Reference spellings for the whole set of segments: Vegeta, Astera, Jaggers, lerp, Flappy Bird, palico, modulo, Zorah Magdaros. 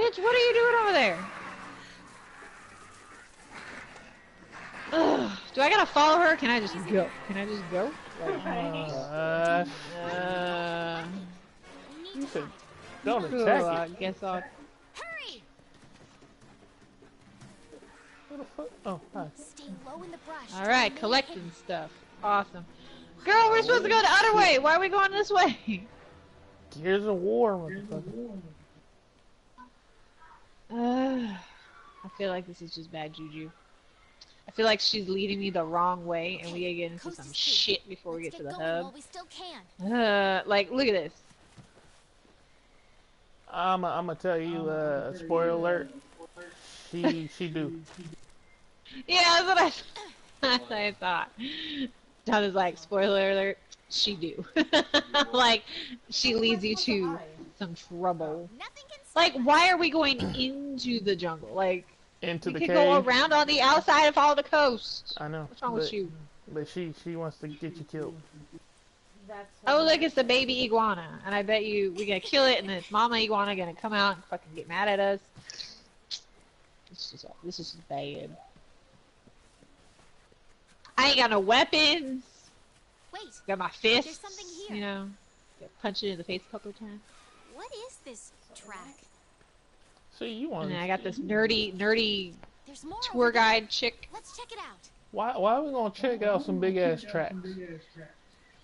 Bitch, what are you doing over there? Ugh. Do I gotta follow her? Can I just go? Can I just go? Don't attack. I guess I'll... Hurry! What the fuck? Oh, hi. Alright, collecting stuff. Awesome. Girl, we're supposed to go the other way! Why are we going this way? Here's a war, motherfucker. I feel like this is just bad juju. I feel like she's leading me the wrong way, and we gotta get into some shit before we get to the hub. Like, look at this. I'ma tell you, spoiler alert. She do. Yeah, that's what I thought. John is like, spoiler alert, she do. Like, she leads you to some trouble. Like, why are we going into the jungle? Like, into the cave. We could go around on the outside and follow the coast. I know. What's wrong with you? But she wants to get you killed. Oh, look, it's the baby iguana. And I bet you we're going to kill it, and then mama iguana going to come out and fucking get mad at us. This is bad. I ain't got no weapons. Wait, got my fists, you know. Punch it in the face a couple of times. What is this track? So you want? And I got this nerdy tour guide chick. Let's check it out. Why are we gonna check out some big ass tracks?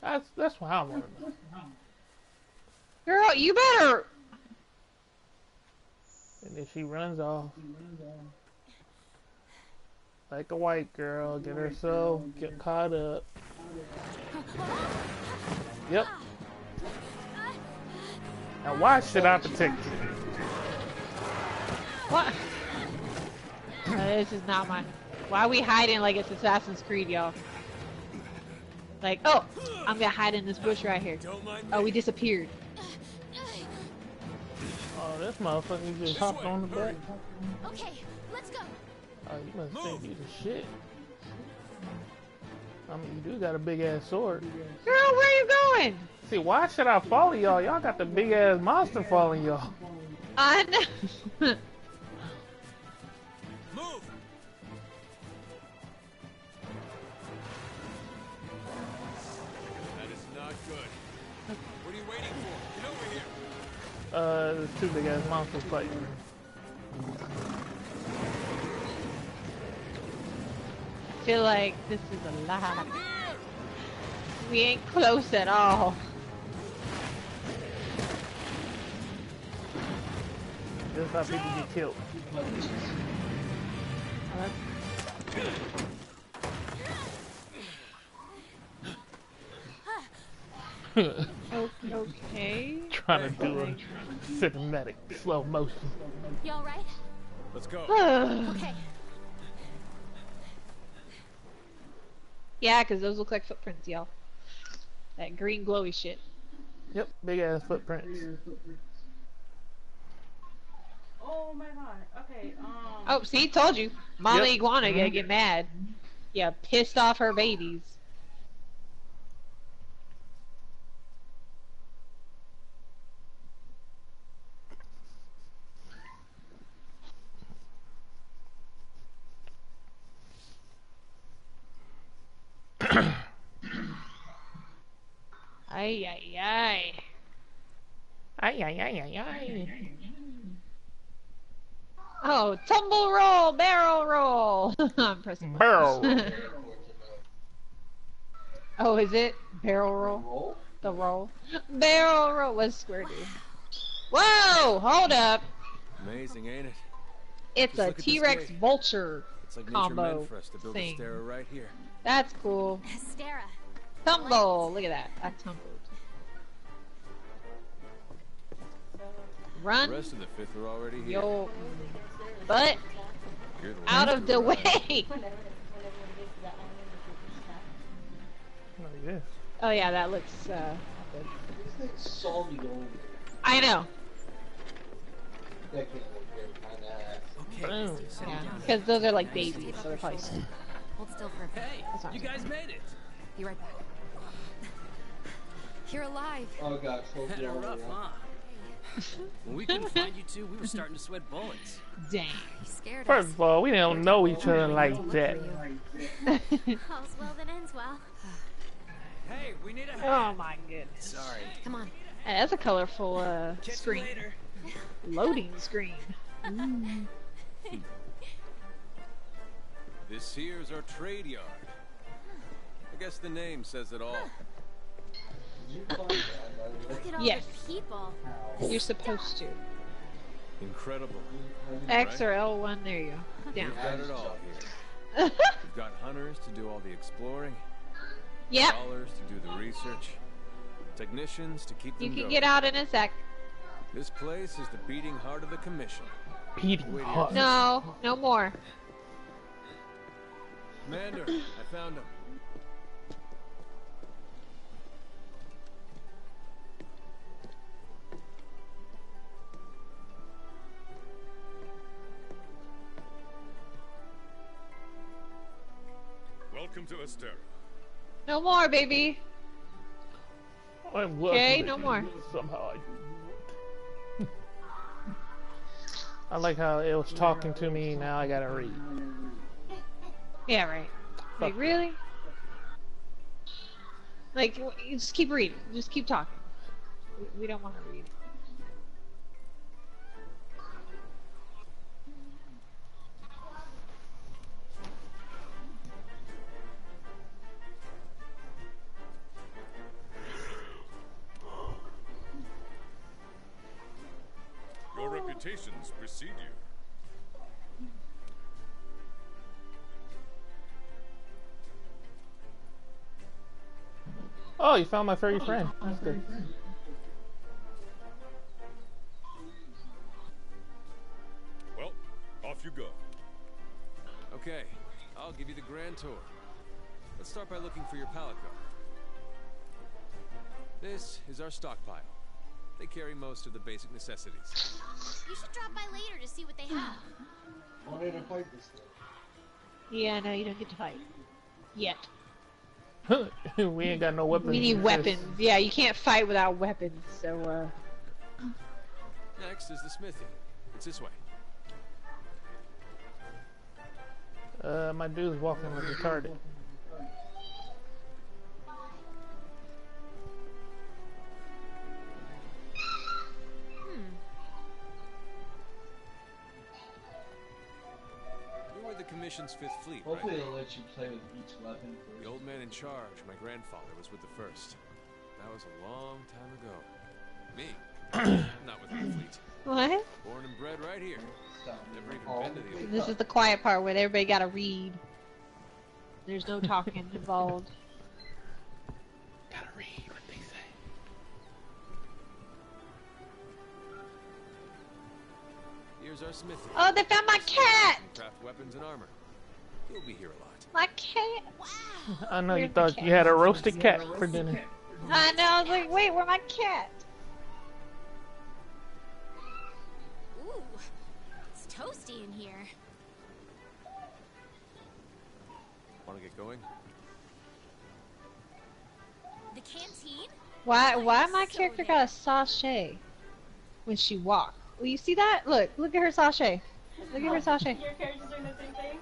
That's what I want to know. Girl, you better. And then she runs off. Like a white girl, get herself, get caught up. Yep. Now why should I protect you? What? This is not mine. Why are we hiding like it's Assassin's Creed, y'all? Like, oh, I'm gonna hide in this bush right here. Oh, we disappeared. Oh, this motherfucker just hopped on the back. Okay, let's go. Oh, you must think you the shit. I mean, you do got a big-ass sword. Girl, where are you going? See, why should I follow y'all? Y'all got the big-ass monster following y'all. I know. Move. That is not good. What are you waiting for? Get over here. There's two big-ass monsters fighting. I feel like this is a lie. We ain't close at all. That's how people get killed. Okay. Trying to do a cinematic slow motion. You all right? Let's go. Okay. Yeah, because those look like footprints, y'all. That green glowy shit. Yep, big ass footprints. Oh my god, okay, Oh, see, told you. Mama Iguana gonna get mad. Yeah, pissed off her babies. Ay, ay, ay. Ay, ay, ay, ay, ay. Oh, tumble roll, barrel roll. I'm pressing barrel. Oh, is it barrel roll? The roll? Barrel roll. What's square do? Whoa, hold up. Amazing, ain't it? It's a T-Rex vulture combo thing. That's cool. Astera. Tumble! Look at that. I tumbled. Run. The rest of the fifth are already here. Yo, butt out of the way. Oh yeah, that looks. I know. Because those are like babies, so they're probably stupid. Hey, you guys made it. Be right back. You're alive. Oh gosh, so rough, huh? When we couldn't find you two, we were starting to sweat bullets. Dang. First of all, we don't know each other like that. All's well that ends well. Hey, we need a hand. Oh my goodness. Sorry. Come on. Hey, that's a colorful screen. Loading screen. Mm. This here's our trade yard. I guess the name says it all. Look at all the people. You're supposed to. Incredible. X or L1, there you go. Down. We've got it all here. We've got hunters to do all the exploring. Yep. Scholars to do the research. Technicians to keep them going. Get out in a sec. This place is the beating heart of the commission. Beating heart? No, no more. Commander, I found him. Welcome to Astera. No more, baby. Okay, no more. Somehow I like how it was talking to me. Now I gotta read. Yeah, right. Like really? Like you just keep reading. Just keep talking. We don't want to read. Reputations precede you. Oh, you found my furry friend. That's good. Well, off you go. Okay, I'll give you the grand tour. Let's start by looking for your palico. This is our stockpile. They carry most of the basic necessities. You should drop by later to see what they have. I wanted to fight this thing. Yeah, no, you don't get to fight. Yet. We ain't got no weapons. We need weapons. Yeah, you can't fight without weapons, so next is the smithy. It's this way. My dude's walking like retarded. Commission's Fifth Fleet. Hopefully right? They'll let you play with each weapon. First. The old man in charge, my grandfather, was with the First. That was a long time ago. Me, not with the fleet. What? Born and bred right here. Never even been to the old. This is the quiet part where everybody got to read. There's no talking involved. Gotta read what they say. Here's our smithy. Oh, they found my cat. Craft weapons and armor. You'll be here a lot. My cat. Wow. I know you thought you had a roasted cat for dinner. I know. I was like, wait, where's my cat? Ooh, it's toasty in here. Want to get going? The canteen. Why my character got a sachet when she walked? Will you see that? Look at her sachet. Look at her sashay. Your character's doing the same thing?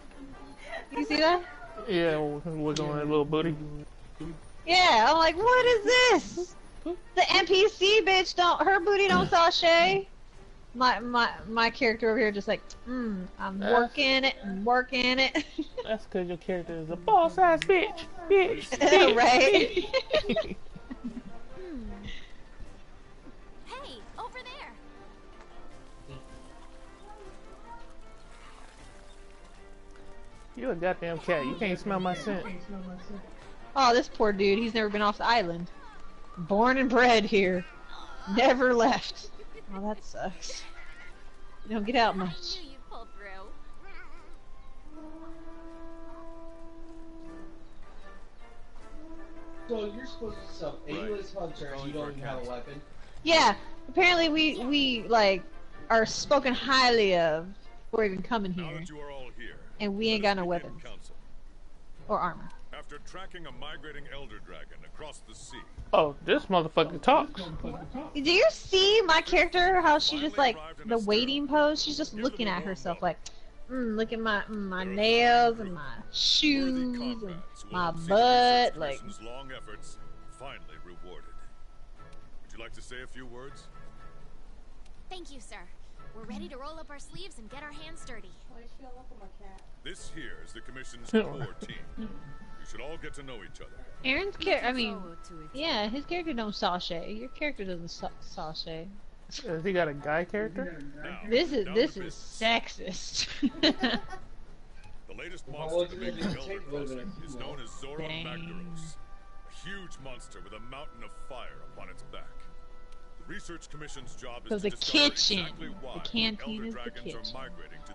You see that? Yeah, wiggling that little booty. Yeah, I'm like, what is this? The NPC bitch don't, her booty don't sashay. My character over here just like, I'm working it, That's because your character is a boss ass bitch. Right? Bitch. You a goddamn cat. You can't smell my scent. Oh, this poor dude. He's never been off the island. Born and bred here. Never left. Oh, that sucks. You don't get out much. So you're supposed to sell English hunters. You don't even have a weapon. Yeah. Apparently we like are spoken highly of for even coming here. And we ain't got no weapons or armor. after tracking a migrating elder dragon across the sea. Oh, this motherfucker talks. Do you see my character, how she just like, the waiting pose? She's just looking at herself like, look at my nails and my shoes and my butt, like. Long efforts finally rewarded. Would you like to say a few words? Thank you, sir. We're ready to roll up our sleeves and get our hands dirty. This here is the commission's core team. You should all get to know each other. Aaron's character, I mean, yeah, his character don't sashay. Your character doesn't sashay. Has he got a guy character? Now, this is sexist. The latest monster to make the Elder Crossing is known as Zorah Magdaros, a huge monster with a mountain of fire upon its back. Research Commission's job is to discover exactly why the canteen is the kitchen.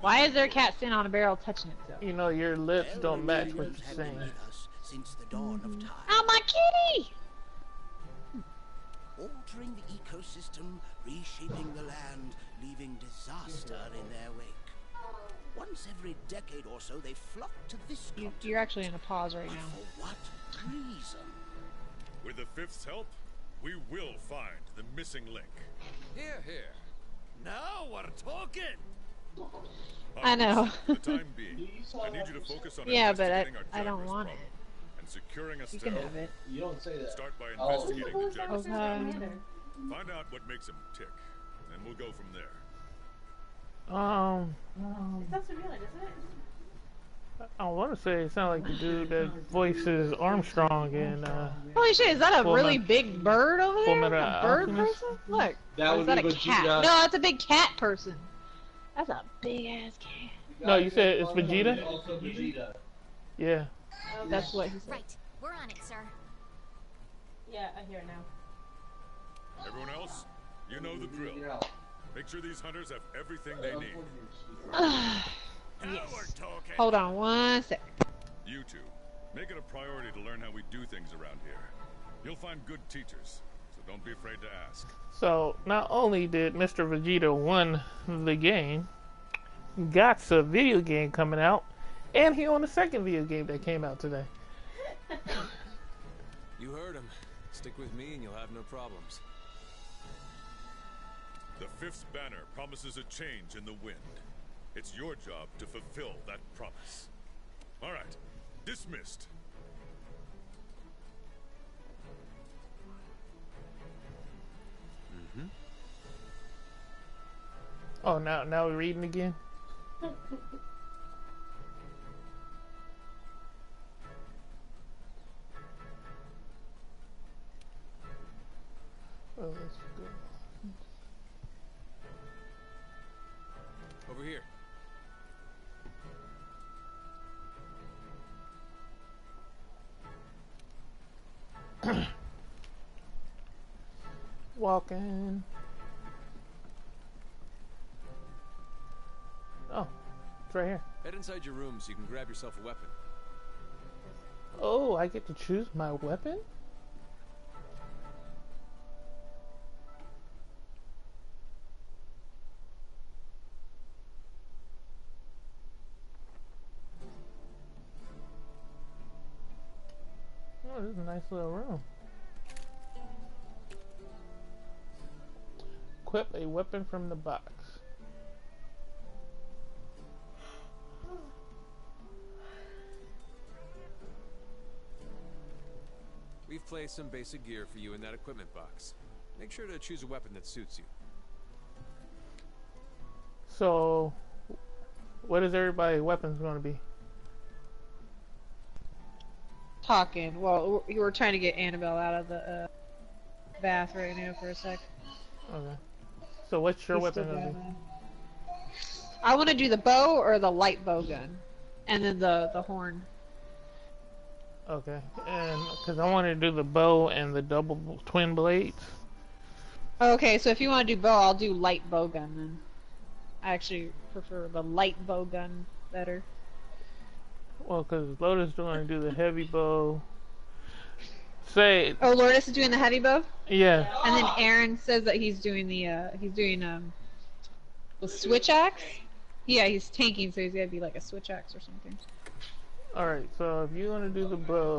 Why is there a cat sitting on a barrel touching itself? You know, your lips don't match what you're saying. Since the dawn of time. Oh, my kitty! Altering the ecosystem, reshaping the land, leaving disaster in their wake. Once every decade or so, they flock to this continent. You're actually in a pause right now. For what reason? With the fifth's help, we will find the missing link. Here, here. Now we're talking. I know. For the time being, I need you to focus on I don't want it. And securing a you can have it. You don't say that. Start by investigating the Jaggers. Find out what makes him tick, and we'll go from there. It sounds surreal, doesn't it? I want to say it sounds like the dude that voices Armstrong and holy shit, is that a really big bird over there? A bird person? Look. Is that a cat? No, that's a big cat person. That's a big ass cat. No, you said it's Vegeta? Also Vegeta. Yeah. Oh, that's what he said. Right. We're on it, sir. Yeah, I hear it now. Everyone else, you know the drill. Make sure these hunters have everything they need. Yes. Hold on one sec. You two, make it a priority to learn how we do things around here. You'll find good teachers, so don't be afraid to ask. So, not only did Mr. Vegeta win the game, got a video game coming out, and he owned the second video game that came out today. You heard him. Stick with me and you'll have no problems. The fifth banner promises a change in the wind. It's your job to fulfill that promise. All right, dismissed. Mm-hmm. Oh, now we're reading again. Oh, that's good. Over here. Walking. Oh, it's right here. Head inside your room so you can grab yourself a weapon. Oh, I get to choose my weapon? Oh, this is a nice little room. Equip a weapon from the box. We've placed some basic gear for you in that equipment box. Make sure to choose a weapon that suits you. So, what is everybody's weapons going to be? Talking. Well, you were trying to get Annabelle out of the bath right now for a sec. Okay. So what's your weapon gonna be? I want to do the bow or the light bow gun, and then the horn. Okay, and because I want to do the bow and the double twin blades. Okay, so if you want to do bow, I'll do light bow gun then. I actually prefer the light bow gun better. Well, because Lotus is going to do the heavy bow. Oh, Lourdes is doing the heavy bow? Yeah. And then Aaron says that he's doing the, the switch axe? Yeah, he's tanking, so he's gotta be like a switch axe or something. Alright, so if you want to do the bow...